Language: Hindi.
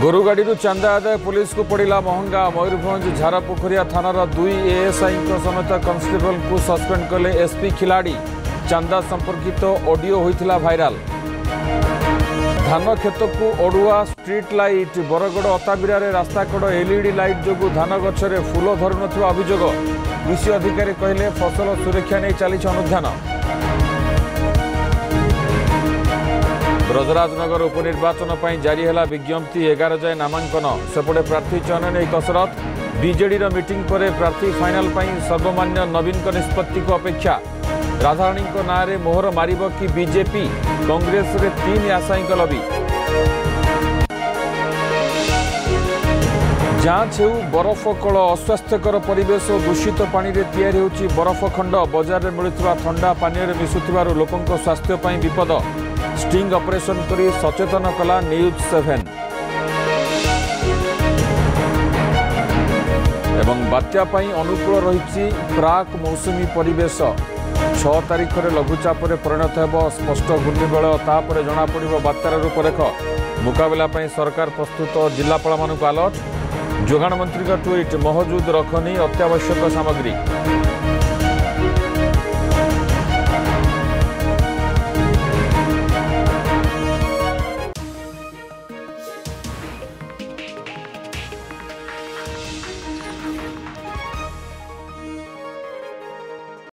गोरुगाड़ी चांदा आदाय पुलिस को पड़ा महंगा। मयूरभंज झारापोखरिया थानार दुई एएसआई समेत कन्स्टेबल को सस्पेंड कले एसपी खिलाड़ी। चांदा संपर्कित ऑडियो होता भाइराल। धान क्षेत्र को अड़ुआ स्ट्रीट लाइट। बरगड़ अताबिरा रास्ता कड़ एलईडी लाइट जो धान गछरे फूल धरू न अभियोग। कृषि अधिकारी कहले फसल सुरक्षा नहीं चली अनुधान। ब्रजराजनगर उपनिर्वाचन पर जारी है विज्ञप्ति। 11 जाए नामांकन। सेपटे प्रार्थी चयन नहीं कसरत। बीजेडी मीटिंग पर प्रार्थी फाइनाल पर सर्वमान्य नवीन निष्पत्ति को अपेक्षा। राधाराणी नाँ में मोहर मार कि बीजेपी। कांग्रेस रे 3 आशायी लबी। जांच हो बरफ कल। अस्वास्थ्यकर परिवेश और दूषित पानी रे तैयारी होची बरफ खंड। बजार में मिलुवा ठंडा पानी में मिशुथिबारु लोकंक स्वास्थ्य पर विपद। स्टिंग ऑपरेशन करी सचेतन कला न्यूज़ 7। एवं बात्या पाई अनुकूल रही प्राक मौसुमी परिवेश। 6 तारीख रे लघुचाप रे परिणत हेबो स्पष्ट घूर्णिबल। तापर जणापड़िबो बात्यार रूपरेख। मुकाबला पाई सरकार प्रस्तुत। जिलापाल मानक आलर्ट। जोगाण मंत्री का ट्वीट मौजूद रखनी अत्यावश्यक सामग्री।